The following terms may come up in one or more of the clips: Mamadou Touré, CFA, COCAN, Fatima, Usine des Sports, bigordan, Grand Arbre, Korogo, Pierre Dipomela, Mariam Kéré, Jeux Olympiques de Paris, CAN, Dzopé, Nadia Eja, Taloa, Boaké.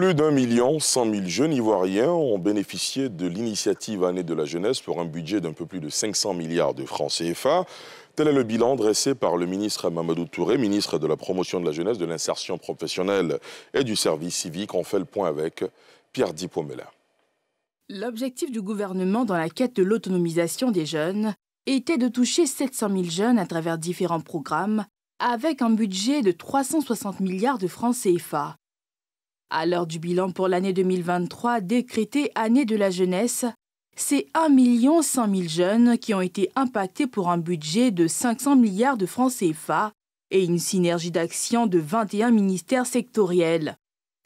Plus d'1 100 000 jeunes ivoiriens ont bénéficié de l'initiative Année de la jeunesse pour un budget d'un peu plus de 500 milliards de francs CFA. Tel est le bilan dressé par le ministre Mamadou Touré, ministre de la Promotion de la jeunesse, de l'insertion professionnelle et du service civique. On fait le point avec Pierre Dipomela. L'objectif du gouvernement dans la quête de l'autonomisation des jeunes était de toucher 700 000 jeunes à travers différents programmes avec un budget de 360 milliards de francs CFA. À l'heure du bilan pour l'année 2023, décrétée Année de la jeunesse, c'est 1 100 000 jeunes qui ont été impactés pour un budget de 500 milliards de francs CFA et une synergie d'action de 21 ministères sectoriels.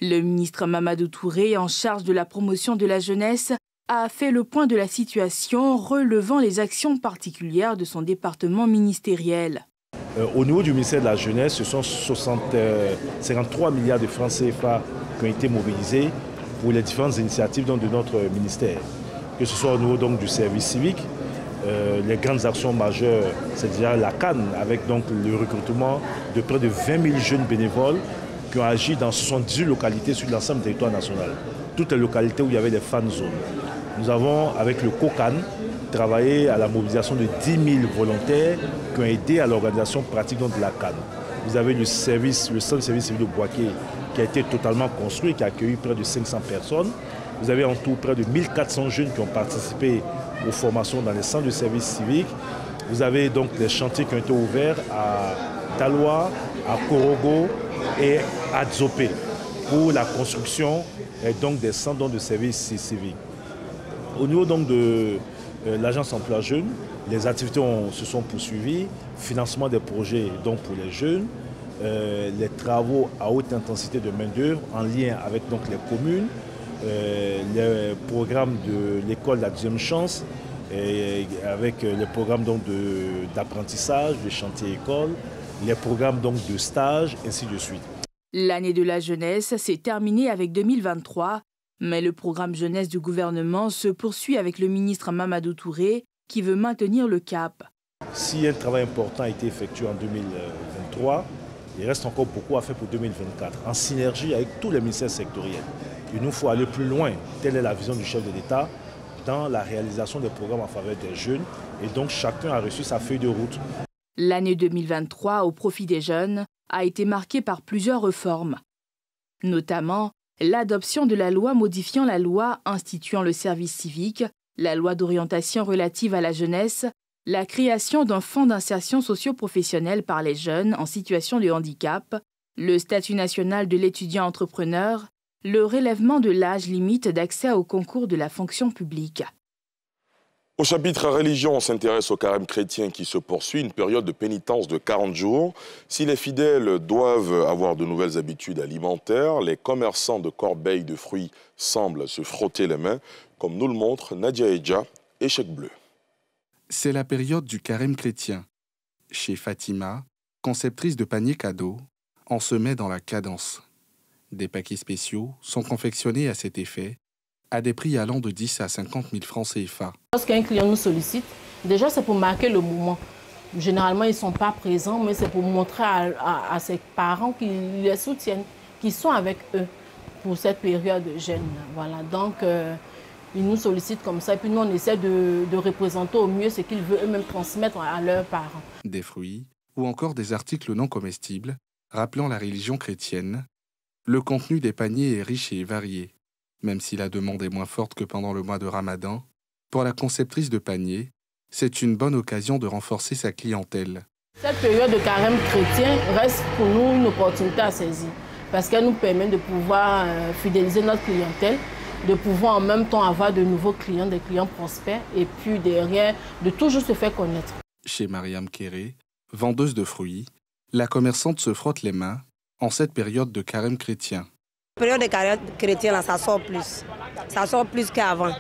Le ministre Mamadou Touré, en charge de la promotion de la jeunesse, a fait le point de la situation, relevant les actions particulières de son département ministériel. Au niveau du ministère de la Jeunesse, ce sont 53 milliards de francs CFA qui ont été mobilisés pour les différentes initiatives de notre ministère. Que ce soit au niveau donc, du service civique, les grandes actions majeures, c'est déjà la CAN, avec donc, le recrutement de près de 20 000 jeunes bénévoles qui ont agi dans 78 localités sur l'ensemble du territoire national. Toutes les localités où il y avait des fan zones. Nous avons, avec le COCAN, travaillé à la mobilisation de 10 000 volontaires qui ont aidé à l'organisation pratique de la CAN. Vous avez le centre de service civil de Boaké qui a été totalement construit, qui a accueilli près de 500 personnes. Vous avez en tout près de 1400 jeunes qui ont participé aux formations dans les centres de service civique. Vous avez donc des chantiers qui ont été ouverts à Taloa, à Korogo et à Dzopé pour la construction donc, des centres de service civique. Au niveau donc de l'agence emploi jeune, les activités se sont poursuivies, financement des projets donc pour les jeunes, les travaux à haute intensité de main-d'œuvre en lien avec donc, les communes, les programmes de l'école La Deuxième Chance, et avec les programmes d'apprentissage, de chantier école, les programmes donc, de stage, ainsi de suite. L'année de la jeunesse s'est terminée avec 2023. Mais le programme jeunesse du gouvernement se poursuit avec le ministre Mamadou Touré qui veut maintenir le cap. Si un travail important a été effectué en 2023, il reste encore beaucoup à faire pour 2024, en synergie avec tous les ministères sectoriels. Il nous faut aller plus loin, telle est la vision du chef de l'État, dans la réalisation des programmes en faveur des jeunes. Et donc chacun a reçu sa feuille de route. L'année 2023 au profit des jeunes a été marquée par plusieurs réformes, notamment l'adoption de la loi modifiant la loi instituant le service civique, la loi d'orientation relative à la jeunesse, la création d'un fonds d'insertion socio-professionnelle par les jeunes en situation de handicap, le statut national de l'étudiant entrepreneur, le relèvement de l'âge limite d'accès au concours de la fonction publique. Au chapitre religion, on s'intéresse au carême chrétien qui se poursuit, une période de pénitence de 40 jours. Si les fidèles doivent avoir de nouvelles habitudes alimentaires, les commerçants de corbeilles de fruits semblent se frotter les mains, comme nous le montre Nadia Eja, échec bleu. C'est la période du carême chrétien. Chez Fatima, conceptrice de paniers cadeaux, on se met dans la cadence. Des paquets spéciaux sont confectionnés à cet effet, à des prix allant de 10 à 50 000 francs CFA. Lorsqu'un client nous sollicite, déjà c'est pour marquer le moment. Généralement, ils ne sont pas présents, mais c'est pour montrer à ses parents qu'ils les soutiennent, qu'ils sont avec eux pour cette période de jeûne. Voilà, donc ils nous sollicitent comme ça, et puis nous on essaie de représenter au mieux ce qu'ils veulent eux-mêmes transmettre à leurs parents. Des fruits ou encore des articles non comestibles, rappelant la religion chrétienne, le contenu des paniers est riche et varié. Même si la demande est moins forte que pendant le mois de Ramadan, pour la conceptrice de panier, c'est une bonne occasion de renforcer sa clientèle. Cette période de carême chrétien reste pour nous une opportunité à saisir parce qu'elle nous permet de pouvoir fidéliser notre clientèle, de pouvoir en même temps avoir de nouveaux clients, des clients prospères et puis derrière, de toujours se faire connaître. Chez Mariam Kéré, vendeuse de fruits, la commerçante se frotte les mains en cette période de carême chrétien. La période des carême chrétien, ça sort plus qu'avant.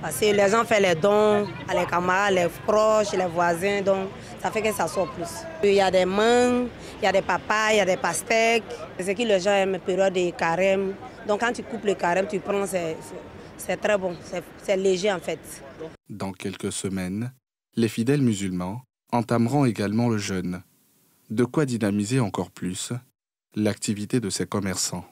Parce que les gens font les dons à les camarades, les proches, les voisins, donc ça fait que ça sort plus. Il y a des mangues, il y a des papayes, il y a des pastèques. C'est ce que les gens aiment, la période des carême. Donc quand tu coupes le carême, tu prends, c'est très bon, c'est léger en fait. Dans quelques semaines, les fidèles musulmans entameront également le jeûne. De quoi dynamiser encore plus l'activité de ces commerçants.